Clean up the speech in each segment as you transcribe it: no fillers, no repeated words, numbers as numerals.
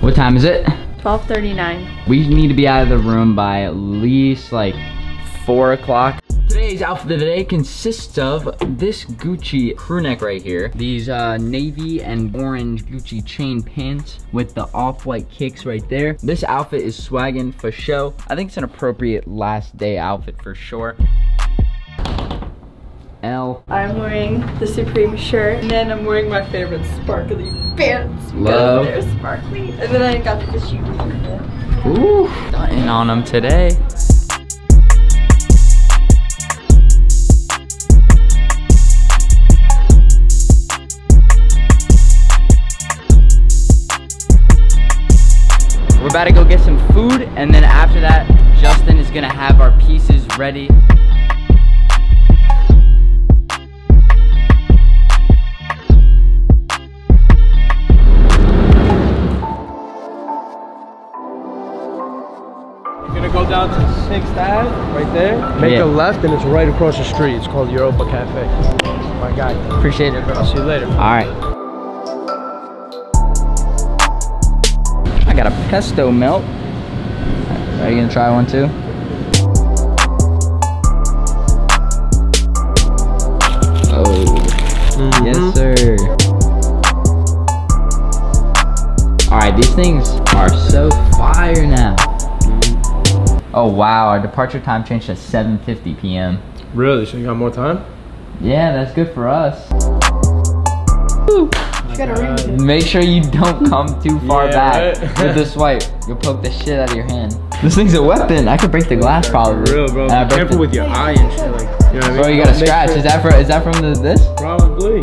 What time is it? 12:39. We need to be out of the room by at least like 4 o'clock. Today's outfit of the day consists of this Gucci crew neck right here. These navy and orange Gucci chain pants with the off-white kicks right there. This outfit is swagging for show. I think it's an appropriate last day outfit for sure. I'm wearing the Supreme shirt, and then I'm wearing my favorite sparkly pants. Love. They're sparkly. And then I got the shoes. Ooh, stunning on them today. We're about to go get some food, and then after that, Justin is gonna have our pieces ready. Down to 6th Ave, right there. Make a left and it's right across the street. It's called Europa Cafe. My guy. Appreciate it, bro. I'll see you later. Alright. I got a pesto melt. Are you gonna try one too? Oh. Mm-hmm. Yes, sir. Alright, these things are so fire now. Oh wow, our departure time changed to 7:50 p.m. Really? So you got more time? Yeah, that's good for us. Make sure you don't come too far back with the swipe. You'll poke the shit out of your hand. This thing's a weapon. I could break the glass probably. For real, bro. Be careful with your eye and shit. Like, you know what I mean? Bro, you got a scratch. Sure. Is that from this? Probably.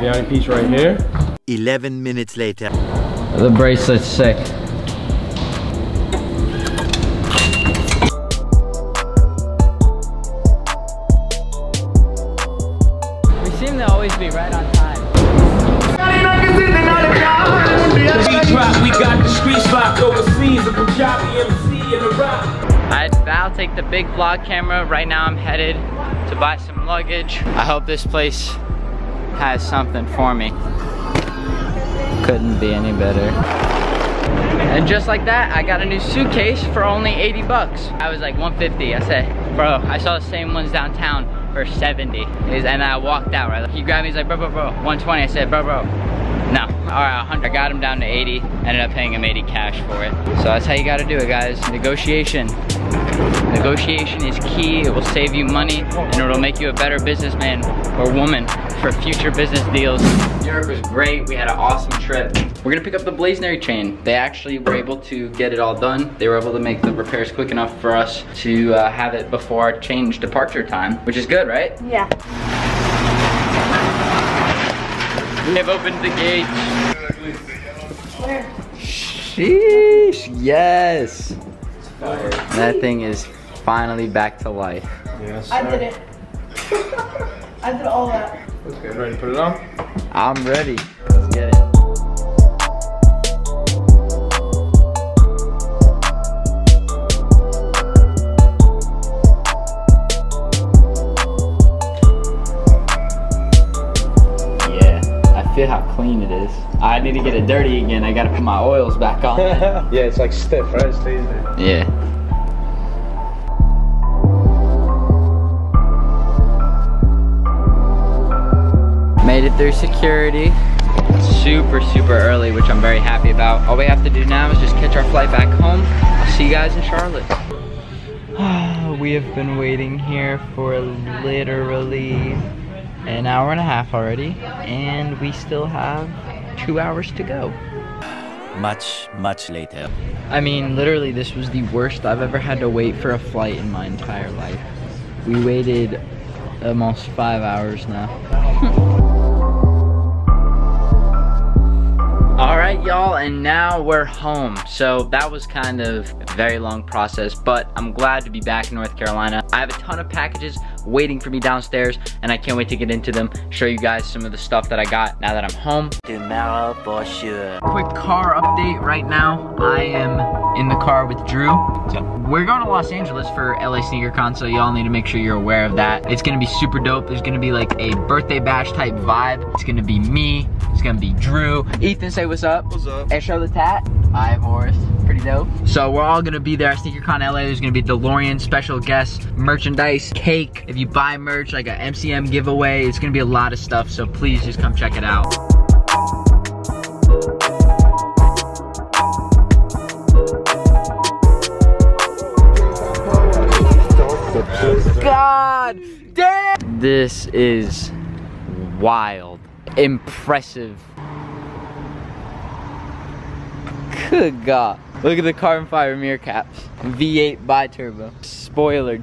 Vianne Peach right here. 11 minutes later. The bracelet's sick. We seem to always be right on time. We got the street spots overseas, the Punjabi MC and the rock. I'll take the big vlog camera. Right now I'm headed to buy some luggage. I hope this place has something for me. Couldn't be any better. And just like that, I got a new suitcase for only 80 bucks. I was like 150. I said, bro, I saw the same ones downtown for 70. And I walked out, right? He grabbed me, he's like, bro, 120. I said, bro. No, all right, 100. I got him down to 80. Ended up paying him 80 cash for it. So that's how you gotta do it, guys. Negotiation. Negotiation is key. It will save you money and it will make you a better businessman or woman for future business deals. Europe was great. We had an awesome trip. We're gonna pick up the Blazendary chain. They actually were able to get it all done. They were able to make the repairs quick enough for us to have it before our change departure time, which is good, right? Yeah. We have opened the gate. Where? Sheesh, yes. That thing is finally back to life. Yes, sir. I did it. I did all that. Let's get ready to put it on. I'm ready. Let's get it. Yeah, I feel how clean it is. I need to get it dirty again. I gotta put my oils back on. Yeah, it's like stiff, right? It stays there. Yeah. Made it through security. Super, super early, which I'm very happy about. All we have to do now is just catch our flight back home. I'll see you guys in Charlotte. We have been waiting here for literally an hour and a half already, and we still have 2 hours to go. Much later. I mean, literally, this was the worst I've ever had to wait for a flight in my entire life. We waited almost 5 hours now. Alright y'all, and now we're home. So that was kind of a very long process, but I'm glad to be back in North Carolina. I have a ton of packages waiting for me downstairs, and I can't wait to get into them, show you guys some of the stuff that I got now that I'm home. Tomorrow for sure. Quick car update right now. I am in the car with Drew. We're going to Los Angeles for LA SneakerCon, so y'all need to make sure you're aware of that. It's gonna be super dope. There's gonna be like a birthday bash type vibe. It's gonna be me, it's gonna be Drew. Ethan, say what's up. What's up? And show the tat. Hi, Morris. Pretty dope. So we're all gonna be there at SneakerCon LA. There's gonna be DeLorean, special guests, merchandise, cake. If you buy merch, like a MCM giveaway, it's gonna be a lot of stuff, so please just come check it out. God damn! This is wild. Impressive. Good God. Look at the carbon fiber mirror caps. V8 bi-turbo. Spoiler.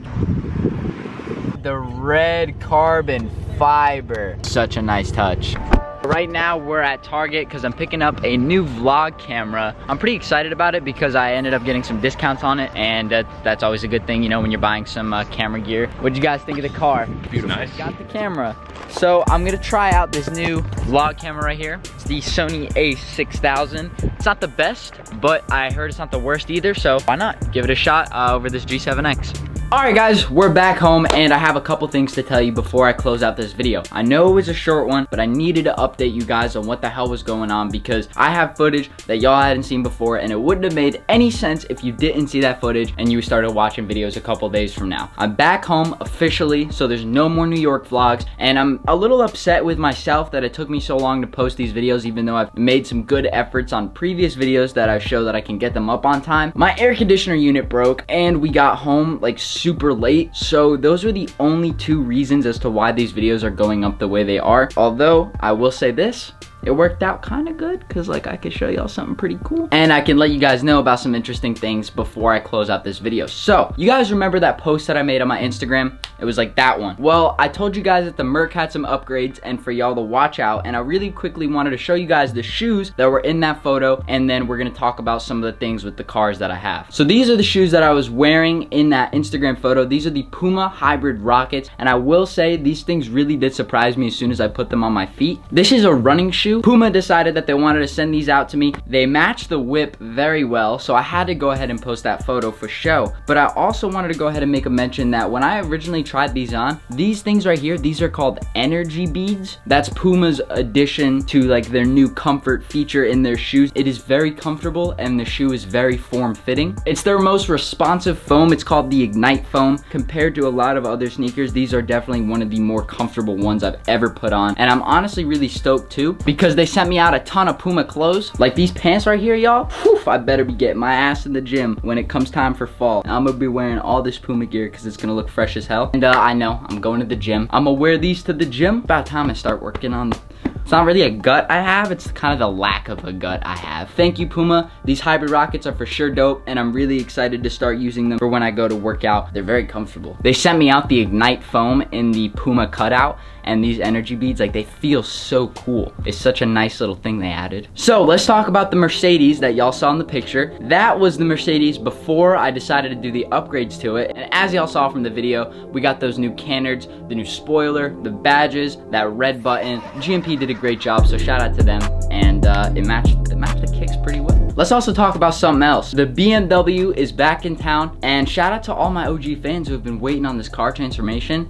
The red carbon fiber. Such a nice touch. Right now we're at Target because I'm picking up a new vlog camera. I'm pretty excited about it because I ended up getting some discounts on it, and that's always a good thing, you know, when you're buying some camera gear. What'd you guys think of the car? Beautiful. Nice. Got the camera. So I'm gonna try out this new vlog camera right here. It's the Sony A6000. It's not the best, but I heard it's not the worst either, so why not? Give it a shot over this G7X. Alright guys, we're back home, and I have a couple things to tell you before I close out this video. I know it was a short one, but I needed to update you guys on what the hell was going on because I have footage that y'all hadn't seen before, and it wouldn't have made any sense if you didn't see that footage and you started watching videos a couple days from now. I'm back home officially, so there's no more New York vlogs, and I'm a little upset with myself that it took me so long to post these videos, even though I've made some good efforts on previous videos that I show that I can get them up on time. My air conditioner unit broke, and we got home like super late, so those are the only two reasons as to why these videos are going up the way they are. Although I will say this, it worked out kind of good because like I could show y'all something pretty cool, and I can let you guys know about some interesting things before I close out this video. So you guys remember that post that I made on my Instagram? It was like that one. Well, I told you guys that the Merc had some upgrades and for y'all to watch out, and I really quickly wanted to show you guys the shoes that were in that photo, and then we're gonna talk about some of the things with the cars that I have. So these are the shoes that I was wearing in that Instagram photo. These are the Puma Hybrid Rockets, and I will say these things really did surprise me as soon as I put them on my feet. This is a running shoe. Puma decided that they wanted to send these out to me. They matched the whip very well, so I had to go ahead and post that photo for show. But I also wanted to go ahead and make a mention that when I originally tried these on, these things right here, these are called energy beads. That's Puma's addition to like their new comfort feature in their shoes. It is very comfortable and the shoe is very form-fitting. It's their most responsive foam. It's called the Ignite foam. Compared to a lot of other sneakers, these are definitely one of the more comfortable ones I've ever put on, and I'm honestly really stoked too because they sent me out a ton of Puma clothes. Like these pants right here, y'all, I better be getting my ass in the gym when it comes time for fall. I'm gonna be wearing all this Puma gear because it's gonna look fresh as hell. And I know, I'm going to the gym. I'm gonna wear these to the gym. About time I start working on them. It's not really a gut I have, it's kind of the lack of a gut I have. Thank you, Puma. These Hybrid Rockets are for sure dope, and I'm really excited to start using them for when I go to work out. They're very comfortable. They sent me out the Ignite foam in the Puma cutout, and these energy beads, like they feel so cool. It's such a nice little thing they added. So let's talk about the Mercedes that y'all saw in the picture. That was the Mercedes before I decided to do the upgrades to it. And as y'all saw from the video, we got those new canards, the new spoiler, the badges, that red button. GMP did a great job, so shout out to them. And it matched the kicks pretty well. Let's also talk about something else. The BMW is back in town, and shout out to all my OG fans who have been waiting on this car transformation.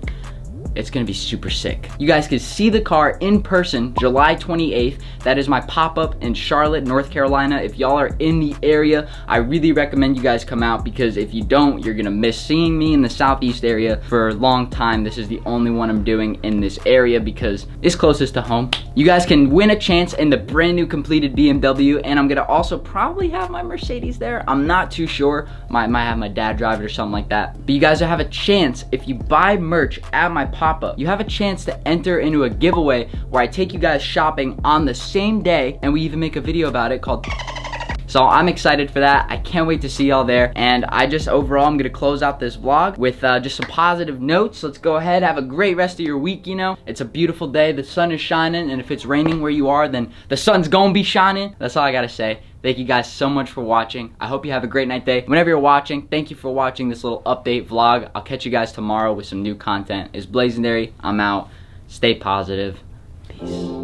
It's gonna be super sick. You guys can see the car in person July 28th. That is my pop-up in Charlotte, North Carolina. If y'all are in the area, I really recommend you guys come out because if you don't, you're gonna miss seeing me in the Southeast area for a long time. This is the only one I'm doing in this area because it's closest to home. You guys can win a chance in the brand new completed BMW, and I'm gonna also probably have my Mercedes there. I'm not too sure. Might have my dad drive it or something like that. But you guys will have a chance if you buy merch at my pop-up. You have a chance to enter into a giveaway where I take you guys shopping on the same day, and we even make a video about it called So I'm excited for that. I can't wait to see y'all there. And overall, I'm gonna close out this vlog with just some positive notes. Let's go ahead, have a great rest of your week, you know. It's a beautiful day, the sun is shining, and if it's raining where you are, then the sun's gonna be shining. That's all I gotta say. Thank you guys so much for watching. I hope you have a great night, day. Whenever you're watching, thank you for watching this little update vlog. I'll catch you guys tomorrow with some new content. It's Blazendary. I'm out. Stay positive. Peace.